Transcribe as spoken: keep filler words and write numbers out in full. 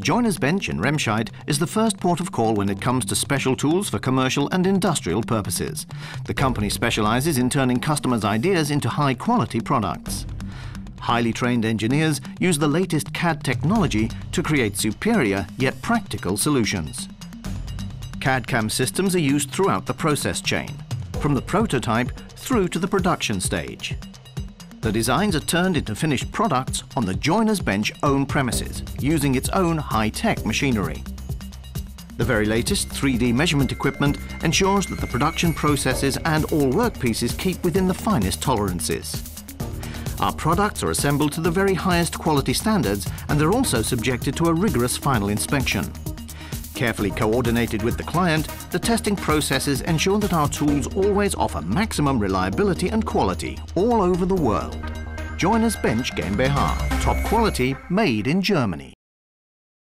Joiner's Bench in Remscheid is the first port of call when it comes to special tools for commercial and industrial purposes. The company specializes in turning customers' ideas into high-quality products. Highly trained engineers use the latest C A D technology to create superior yet practical solutions. C A D C A M systems are used throughout the process chain, from the prototype through to the production stage. The designs are turned into finished products on the Joiner's Bench own premises, using its own high-tech machinery. The very latest three D measurement equipment ensures that the production processes and all workpieces keep within the finest tolerances. Our products are assembled to the very highest quality standards, and they're also subjected to a rigorous final inspection. Carefully coordinated with the client, the testing processes ensure that our tools always offer maximum reliability and quality all over the world. Joiner's Bench GmbH. Top quality made in Germany.